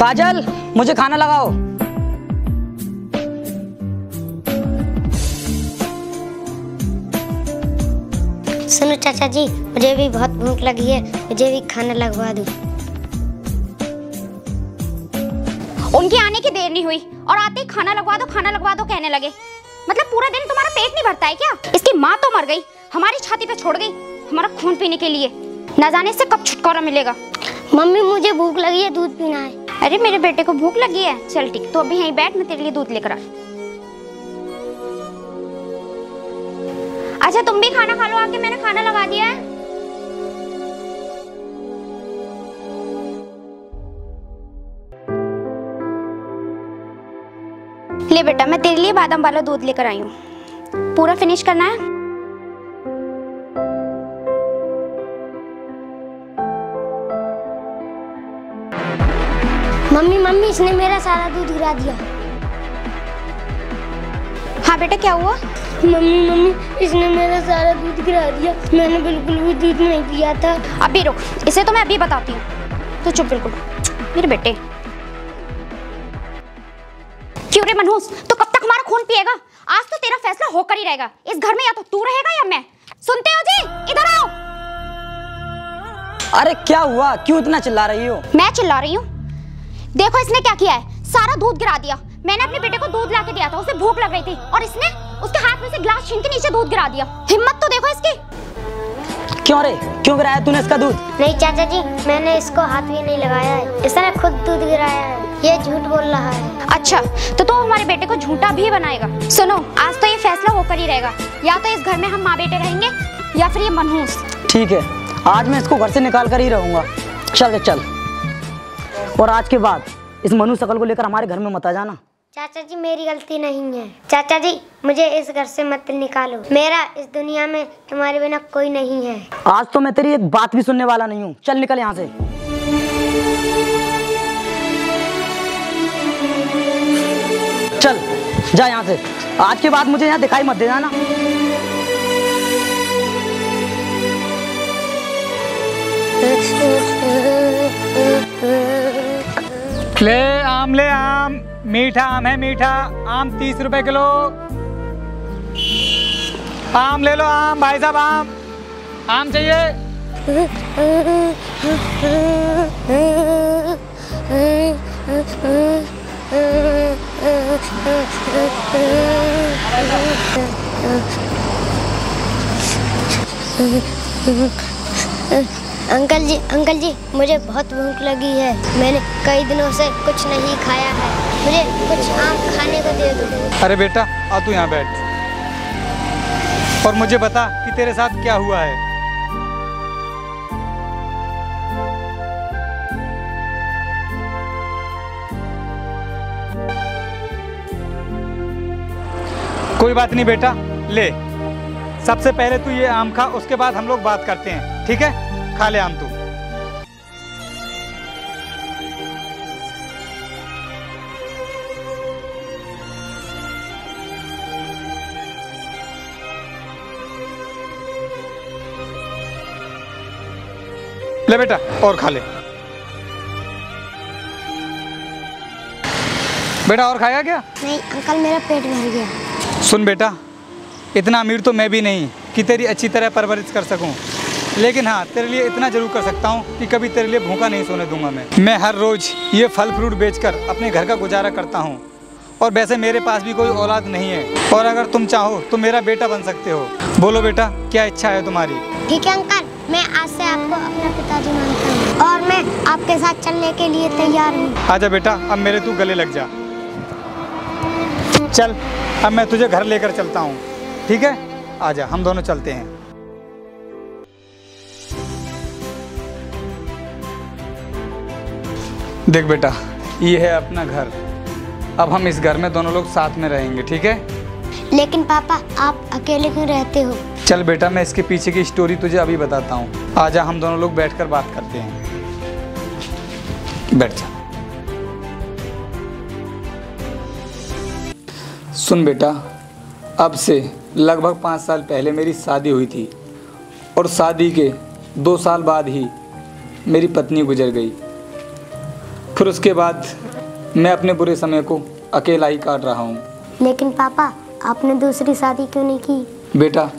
काजल, मुझे खाना लगाओ। सुनो चाचा जी, मुझे भी बहुत भूख लगी है, मुझे भी खाना लगवा दो। उनके आने की देर नहीं हुई और आते ही खाना लगवा दो कहने लगे। मतलब पूरा दिन तुम्हारा पेट नहीं भरता है क्या? इसकी माँ तो मर गई, हमारी छाती पे छोड़ गई हमारा खून पीने के लिए। ना जाने से कब छुटकारा मिलेगा। मम्मी मुझे भूख लगी है, दूध पीना है। अरे मेरे बेटे को भूख लगी है, चल ठीक तो अभी यहीं बैठ, मैं तेरे लिए दूध लेकर आ। अच्छा तुम भी खाना खा लो आके, मैंने खाना लगा दिया है। ले बेटा, मैं तेरे लिए बादाम वाला दूध लेकर आई हूँ, पूरा फिनिश करना है। मम्मी इसने मेरा सारा दूध गिरा दिया। हाँ बेटा क्या हुआ? मम्मी इसने मेरा सारा दूध गिरा दिया, मैंने बिल्कुल भी दूध नहीं पिया था। अभी रुक, इसे तो मैं अभी बताती हूँ, तो चुप बिल्कुल मेरे बेटे। क्यों रे मनहूस, तो कब तक हमारा खून पिएगा? आज तो तेरा फैसला होकर ही रहेगा। इस घर में या तो तू रहेगा या मैं। सुनते हो जी, इधर आओ। अरे क्या हुआ, क्यों इतना चिल्ला रही हो? मैं चिल्ला रही हूँ? देखो इसने क्या किया है, सारा दूध गिरा दिया। मैंने अपने बेटे को दूध लाके दिया था, उसे भूख लग रही थी और इसने उसके हाथ में से ग्लास छीन के नीचे दूध गिरा दिया। हिम्मत तो देखो इसकी। क्यों रे, क्यों गिराया तूने इसका दूध? नहीं चाचा जी, मैंने इसको हाथ भी नहीं लगाया है, इसने खुद दूध गिराया है, ये झूठ बोल रहा है। अच्छा तो हमारे बेटे को झूठा भी बनाएगा। सुनो, आज तो ये फैसला होकर ही रहेगा, या तो इस घर में हम माँ बेटे रहेंगे या फिर ये मनहूस। ठीक है, आज मैं इसको घर से निकाल कर ही रहूंगा। चल और आज के बाद इस मनहूस शकल को लेकर हमारे घर में मत आ जाना। चाचा जी मेरी गलती नहीं है, चाचा जी मुझे इस घर से मत निकालो, मेरा इस दुनिया में तुम्हारे बिना कोई नहीं है। आज तो मैं तेरी एक बात भी सुनने वाला नहीं हूँ, चल निकल यहाँ से। चल जा यहाँ से, आज के बाद मुझे यहाँ दिखाई मत देना ना। ले आम मीठा आम है, मीठा आम 30 रुपए किलो। आम ले लो, आम भाई साहब, आम चाहिए। अंकल जी मुझे बहुत भूख लगी है, मैंने कई दिनों से कुछ नहीं खाया है, मुझे कुछ आम खाने को दे दो। अरे बेटा आ तू यहाँ बैठ और मुझे बता कि तेरे साथ क्या हुआ है। कोई बात नहीं बेटा, ले सबसे पहले तू ये आम खा, उसके बाद हम लोग बात करते हैं, ठीक है? खा ले आम तू। ले बेटा और खा ले बेटा। और खाया क्या? नहीं अंकल, मेरा पेट भर गया। सुन बेटा, इतना अमीर तो मैं भी नहीं कि तेरी अच्छी तरह परवरिश कर सकूं, लेकिन हाँ तेरे लिए इतना ज़रूर कर सकता हूँ कि कभी तेरे लिए भूखा नहीं सोने दूंगा मैं हर रोज़ ये फल फ्रूट बेचकर अपने घर का गुजारा करता हूँ, और वैसे मेरे पास भी कोई औलाद नहीं है, और अगर तुम चाहो तो मेरा बेटा बन सकते हो। बोलो बेटा क्या इच्छा है तुम्हारी? ठीक है अंकल, मैं आज से आपको अपना पिताजी मानता हूँ और मैं आपके साथ चलने के लिए तैयार हूँ। आजा बेटा, अब मेरे तू गले लग जा। चल अब मैं तुझे घर लेकर चलता हूँ, ठीक है? आजा हम दोनों चलते हैं। देख बेटा, ये है अपना घर, अब हम इस घर में दोनों लोग साथ में रहेंगे, ठीक है? लेकिन पापा आप अकेले क्यों रहते हो? चल बेटा मैं इसके पीछे की स्टोरी तुझे अभी बताता हूँ, आजा हम दोनों लोग बैठकर बात करते हैं। बैठ जा। सुन बेटा, अब से लगभग 5 साल पहले मेरी शादी हुई थी और शादी के 2 साल बाद ही मेरी पत्नी गुजर गई। फिर उसके बाद मैं अपने बुरे समय को अकेला ही काट रहा हूँ। लेकिन पापा, आपने दूसरी शादी क्यों नहीं की? बेटा,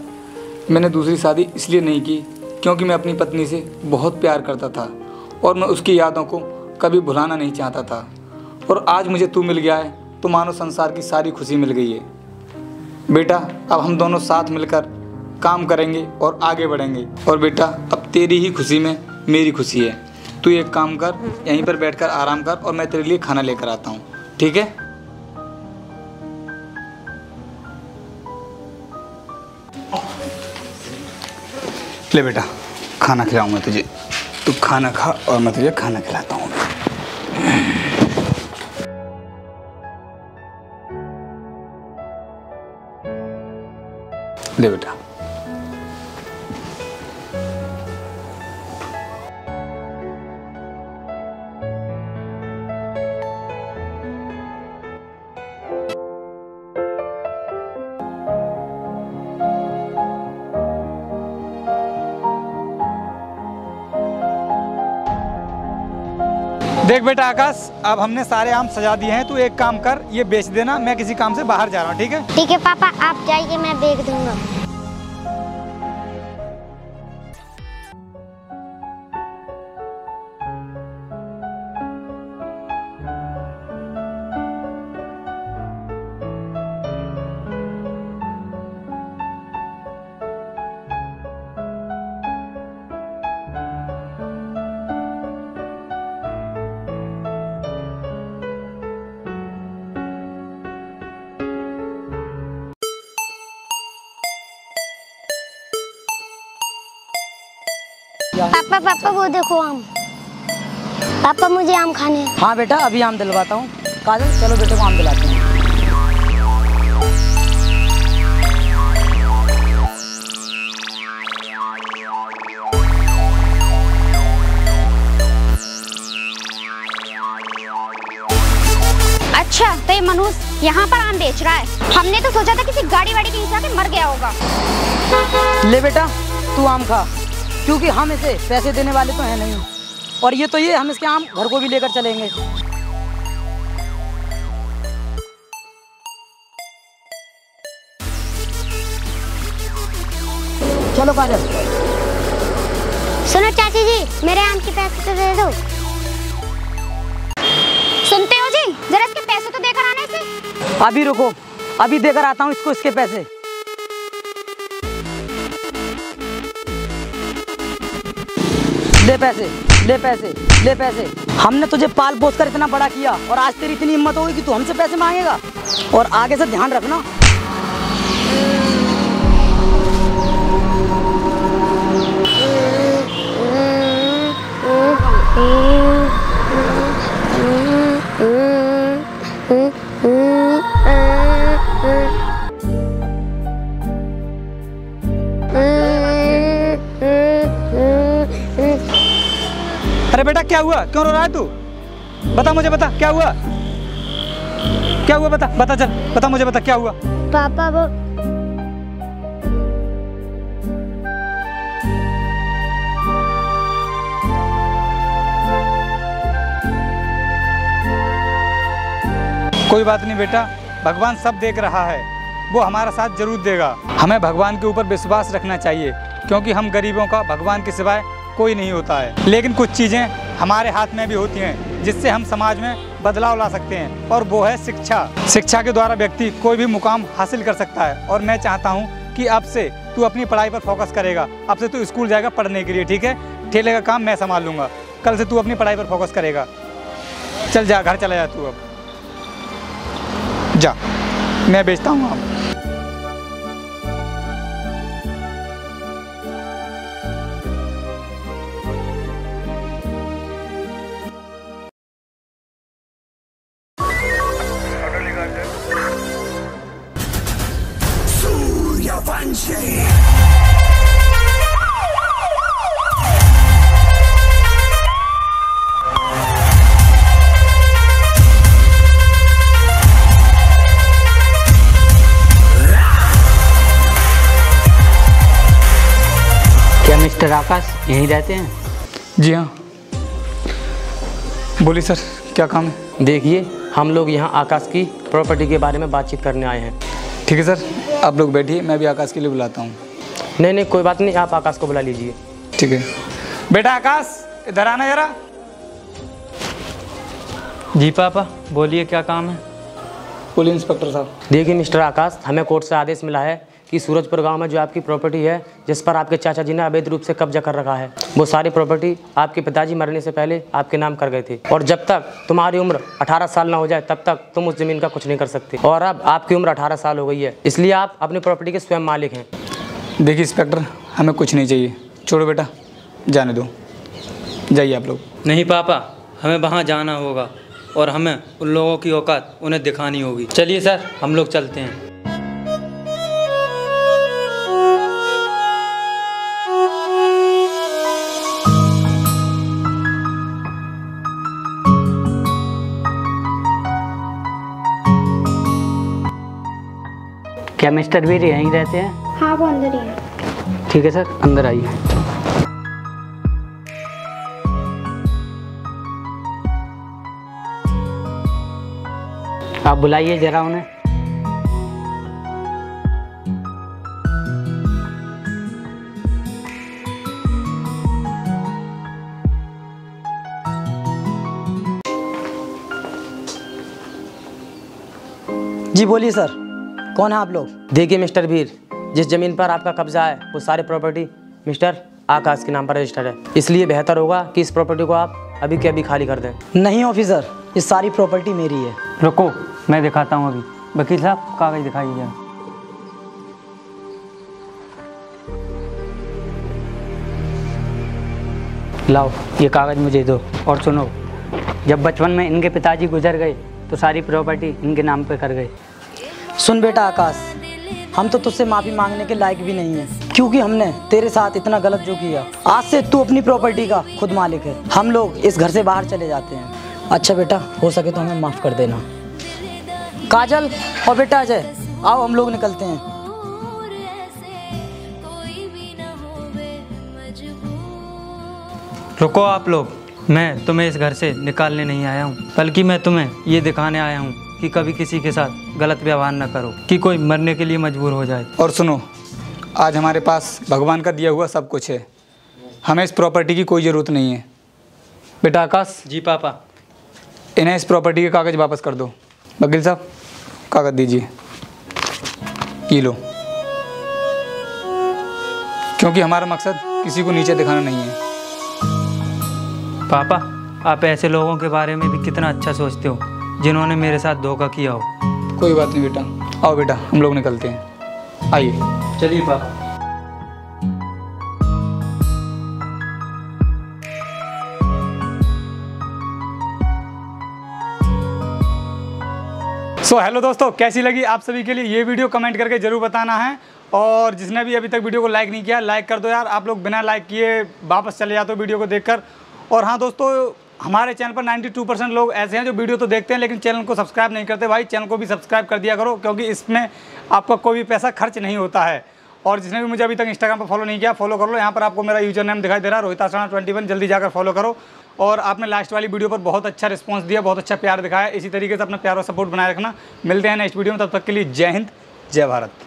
मैंने दूसरी शादी इसलिए नहीं की क्योंकि मैं अपनी पत्नी से बहुत प्यार करता था और मैं उसकी यादों को कभी भुलाना नहीं चाहता था। और आज मुझे तू मिल गया है तो मानो संसार की सारी खुशी मिल गई है। बेटा, अब हम दोनों साथ मिलकर काम करेंगे और आगे बढ़ेंगे। और बेटा, अब तेरी ही खुशी में मेरी खुशी है। तू एक काम कर, यहीं पर बैठकर आराम कर और मैं तेरे लिए खाना लेकर आता हूँ, ठीक है? ले बेटा, खाना खिलाऊंगा तुझे। तू खाना खा और मैं तुझे खाना खिलाता हूँ। ले बेटा। देख बेटा आकाश, अब हमने सारे आम सजा दिए हैं। तू एक काम कर, ये बेच देना। मैं किसी काम से बाहर जा रहा हूँ, ठीक है? ठीक है पापा, आप जाइए, मैं बेच दूंगा। पापा पापा, वो देखो आम। पापा, मुझे आम खाने हैं। हाँ बेटा, अभी आम दिलवाता हूँ। काजल, चलो बेटे को आम दिलाते हैं। अच्छा, तो ये मनुष्य यहाँ पर आम बेच रहा है। हमने तो सोचा था किसी गाड़ी वाड़ी के हिसाब से मर गया होगा। ले बेटा, तू आम खा, क्योंकि हम इसे पैसे देने वाले तो हैं नहीं। और ये हम इसके आम घर को भी लेकर चलेंगे। चलो काजल। सुनो चाची जी, मेरे आम के पैसे तो दे दो। सुनते हो जी, जरा इसके पैसे तो देकर आने से। अभी रुको, अभी देकर आता हूँ इसको इसके पैसे। ले पैसे, ले पैसे, ले पैसे। हमने तुझे पाल पोस कर इतना बड़ा किया और आज तेरी इतनी हिम्मत होगी कि तू हमसे पैसे मांगेगा। और आगे से ध्यान रखना। अरे बेटा, क्या हुआ? क्यों रो रहा है तू? बता मुझे, बता क्या हुआ? क्या हुआ बता, बता चल, बता मुझे, बता क्या हुआ? पापा, वो कोई बात नहीं बेटा, भगवान सब देख रहा है, वो हमारा साथ जरूर देगा। हमें भगवान के ऊपर विश्वास रखना चाहिए क्योंकि हम गरीबों का भगवान के सिवाय कोई नहीं होता है। लेकिन कुछ चीज़ें हमारे हाथ में भी होती हैं जिससे हम समाज में बदलाव ला सकते हैं, और वो है शिक्षा। शिक्षा के द्वारा व्यक्ति कोई भी मुकाम हासिल कर सकता है। और मैं चाहता हूँ कि अब से तू अपनी पढ़ाई पर फोकस करेगा। अब से तू स्कूल जाएगा पढ़ने के लिए, ठीक है? ठेले का काम मैं संभाल लूँगा। कल से तू अपनी पढ़ाई पर फोकस करेगा। चल जा, घर चला जा तू अब। जा, मैं बेचता हूँ आप। मिस्टर आकाश यहीं रहते हैं? जी हाँ। बोलिए सर, क्या काम है? देखिए, हम लोग यहाँ आकाश की प्रॉपर्टी के बारे में बातचीत करने आए हैं। ठीक है सर, आप लोग बैठिए, मैं भी आकाश के लिए बुलाता हूँ। नहीं नहीं, कोई बात नहीं, आप आकाश को बुला लीजिए। ठीक है। बेटा आकाश, इधर आना जरा। जी पापा, बोलिए क्या काम है? पुलिस इंस्पेक्टर साहब, देखिए मिस्टर आकाश, हमें कोर्ट से आदेश मिला है कि सूरजपुर गांव में जो आपकी प्रॉपर्टी है, जिस पर आपके चाचा जी ने अवैध रूप से कब्जा कर रखा है, वो सारी प्रॉपर्टी आपके पिताजी मरने से पहले आपके नाम कर गए थे। और जब तक तुम्हारी उम्र 18 साल ना हो जाए, तब तक तुम उस ज़मीन का कुछ नहीं कर सकते। और अब आपकी उम्र 18 साल हो गई है, इसलिए आप अपनी प्रॉपर्टी के स्वयं मालिक हैं। देखिए इंस्पेक्टर, हमें कुछ नहीं चाहिए। छोड़ो बेटा, जाने दो, जाइए आप लोग। नहीं पापा, हमें वहाँ जाना होगा और हमें उन लोगों की औकात उन्हें दिखानी होगी। चलिए सर, हम लोग चलते हैं। क्या मिस्टर वीर यहीं रहते हैं? हाँ, वो अंदर ही है। ठीक है सर, अंदर आइए। आप बुलाइए जरा उन्हें। जी बोलिए सर, कौन है आप लोग? देखिए मिस्टर वीर, जिस जमीन पर आपका कब्जा है, वो सारी प्रॉपर्टी मिस्टर आकाश के नाम पर रजिस्टर्ड है। इसलिए बेहतर होगा कि इस प्रॉपर्टी को आप अभी के अभी खाली कर दें। नहीं ऑफिसर, ये सारी प्रॉपर्टी मेरी है। रुको, मैं दिखाता हूँ। अभी वकील साहब, कागज दिखाइए। लाओ, ये कागज़ मुझे दो। और सुनो, जब बचपन में इनके पिताजी गुजर गए तो सारी प्रॉपर्टी इनके नाम पे कर गए। सुन बेटा आकाश, हम तो तुझसे माफ़ी मांगने के लायक भी नहीं है, क्योंकि हमने तेरे साथ इतना गलत जो किया। आज से तू अपनी प्रॉपर्टी का खुद मालिक है। हम लोग इस घर से बाहर चले जाते हैं। अच्छा बेटा, हो सके तो हमें माफ़ कर देना। काजल और बेटा अजय, आओ हम लोग निकलते हैं। रुको आप लोग, मैं तुम्हें इस घर से निकालने नहीं आया हूँ, बल्कि मैं तुम्हें ये दिखाने आया हूँ कि कभी किसी के साथ गलत व्यवहार न करो कि कोई मरने के लिए मजबूर हो जाए। और सुनो, आज हमारे पास भगवान का दिया हुआ सब कुछ है, हमें इस प्रॉपर्टी की कोई ज़रूरत नहीं है। बेटा आकाश। जी पापा। इन्हें इस प्रॉपर्टी के कागज़ वापस कर दो। वकील साहब, कागज़ दीजिए। ये लो, क्योंकि हमारा मकसद किसी को नीचे दिखाना नहीं है। पापा, आप ऐसे लोगों के बारे में भी कितना अच्छा सोचते हो जिन्होंने मेरे साथ धोखा किया हो। कोई बात नहीं बेटा, आओ बेटा, हम लोग निकलते हैं। आइए। चलिए पापा। सो हेलो दोस्तों, कैसी लगी आप सभी के लिए ये वीडियो? कमेंट करके ज़रूर बताना है। और जिसने भी अभी तक वीडियो को लाइक नहीं किया, लाइक कर दो यार। आप लोग बिना लाइक किए वापस चले जाते हो वीडियो को देखकर। और हाँ दोस्तों, हमारे चैनल पर 92% लोग ऐसे हैं जो वीडियो तो देखते हैं लेकिन चैनल को सब्सक्राइब नहीं करते। भाई, चैनल को भी सब्सक्राइब कर दिया करो, क्योंकि इसमें आपका कोई भी पैसा खर्च नहीं होता है। और जिसने भी मुझे अभी तक इंस्टाग्राम पर फॉलो नहीं किया, फॉलो कर लो। यहाँ पर आपको मेरा यूजर नेम दिखाई दे रहा है, रोहिताश राणा 21। जल्दी जाकर फॉलो करो। और आपने लास्ट वाली वीडियो पर बहुत अच्छा रिस्पांस दिया, बहुत अच्छा प्यार दिखाया। इसी तरीके से अपना प्यार और सपोर्ट बनाए रखना। मिलते हैं नेक्स्ट वीडियो में, तब तक के लिए जय हिंद, जय भारत।